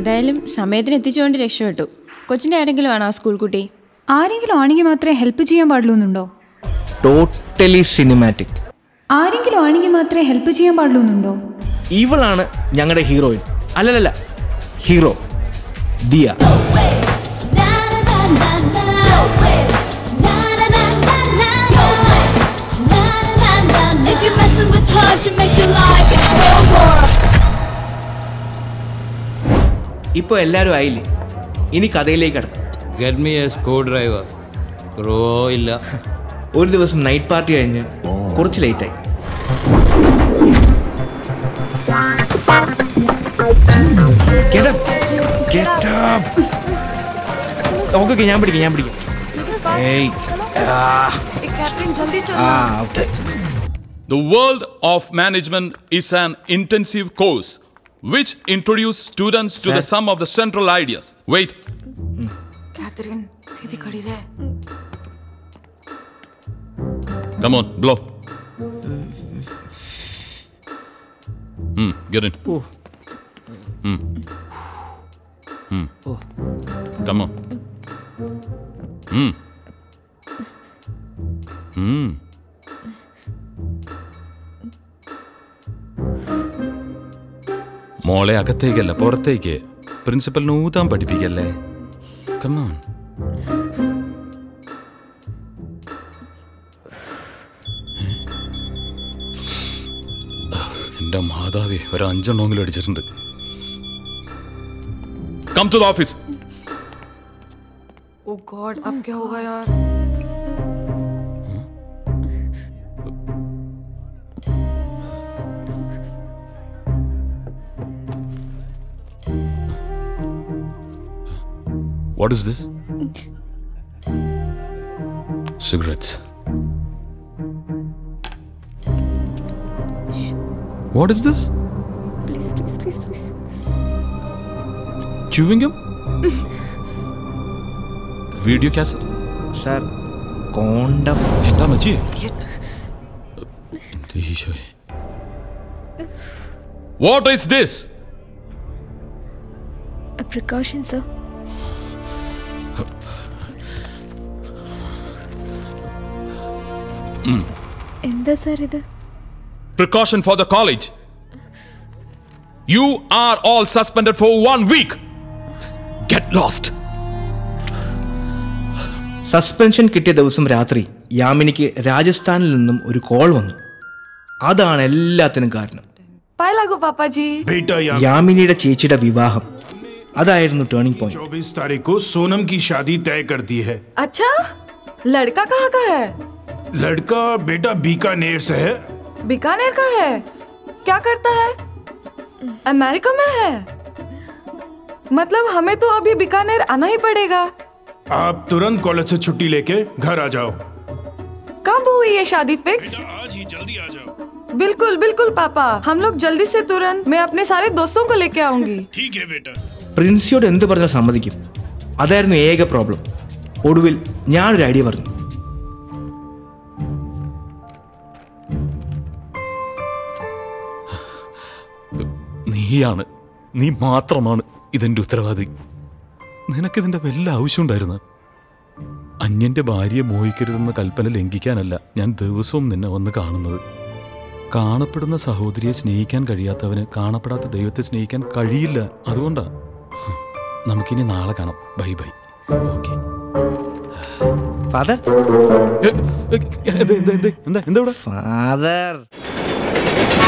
ഏതായാലും സമയത്തിന് എത്തിച്ചുകൊണ്ട് രക്ഷപ്പെട്ടു. കൊച്ചിൻ്റെ ആരെങ്കിലും ആണോ സ്കൂൾ കുട്ടി? ആരെങ്കിലും ആണെങ്കിൽ മാത്രമേ ഹെൽപ്പ് ചെയ്യാൻ പാടുള്ളൂ എന്നുണ്ടോ? Totally cinematic. ആരെങ്കിലും ആണെങ്കിൽ മാത്രമേ ഹെൽപ്പ് ചെയ്യാൻ പാടുള്ളൂ എന്നുണ്ടോ? ഇവളാണ് ഞങ്ങളുടെ ഹീറോയിൻ. അല്ലല്ല, ഹീറോ ദിയ. ഇപ്പോൾ എല്ലാവരും ആയില്ലേ, ഇനി കഥയിലേക്ക് കിടക്കാം. Get me a screwdriver. റോ ഇല്ല. ഒരു ദിവസം നൈറ്റ് പാർട്ടി കഴിഞ്ഞ് കുറച്ച് ലേറ്റായി. ഓക്കെ, ഞാൻ പിടിക്കാം. The world of management is an intensive course which introduces students to the sum of the central ideas. Wait. Catherine, seedhi khadi rahe. Come on, blow. Get in. Come on. മോളെ അകത്തേക്കല്ല, പുറത്തേക്ക്. പ്രിൻസിപ്പലിന് ഊതാൻ പഠിപ്പിക്കല്ലേ. Come on. എന്റെ മാതാവേ, ഒരു 5 എണ്ണമെങ്കിലും അടിച്ചിട്ടുണ്ട്. Come to the office. Oh God, अब क्या होगा यार? What is this? Cigarettes. What is this? Please. Chewing gum? Video cassette? Sir, condom. Enda machi. Idiot. What is this? A precaution, sir. എന്താ സാർ ഇത്? Precaution for the college. You are all suspended for 1 week. Get lost. Suspension കിട്ടിയ ദിവസം രാത്രി യാമിനിക്ക് രാജസ്ഥാനിൽ നിന്നും ഒരു call വന്നു. അതാണ് എല്ലാത്തിനും കാരണം. യാമിനിയുടെ ചേച്ചിയുടെ വിവാഹം, അതായിരുന്നു ടേണിംഗ് പോയിന്റ്. 24 तारीख को सोनम की शादी तय कर दी है. अच्छा, लड़का कहाँ का है? लड़का बेटा बीकानेर से है. बीकानेर का है? क्या करता है? अमेरिका में है? मतलब हमें तो अभी बीकानेर आना ही पड़ेगा. आप तुरंत कॉलेज से छुट्टी लेके घर आ जाओ. कब हुई है शादी फिक्स? आज ही, जल्दी आ जाओ. बिल्कुल बिल्कुल पापा, हम लोग जल्दी से तुरंत. मैं अपने सारे दोस्तों को लेके आऊंगी. ठीक है बेटा. പ്രിൻസിയോട് എന്ത് പറഞ്ഞാൽ സമ്മതിക്കും, അതായിരുന്നു ഏക പ്രോബ്ലം. ഒടുവിൽ ഞാനൊരു ഐഡിയ പറഞ്ഞു. നീ മാത്രമാണ് ഇതിന്റെ ഉത്തരവാദി. നിനക്കിതിന്റെ വല്ല ആവശ്യമുണ്ടായിരുന്നു? അന്യന്റെ ഭാര്യയെ മോഹിക്കരുതെന്ന കൽപ്പന ലംഘിക്കാനല്ല ഞാൻ ദിവസവും നിന്നെ വന്ന് കാണുന്നത്. കാണപ്പെടുന്ന സഹോദരിയെ സ്നേഹിക്കാൻ കഴിയാത്തവന് കാണപ്പെടാത്ത ദൈവത്തെ സ്നേഹിക്കാൻ കഴിയില്ല. അതുകൊണ്ടാ. നമുക്കിനി നാളെ കാണാം. Bye bye. Okay father. എന്താ ഫാദർ?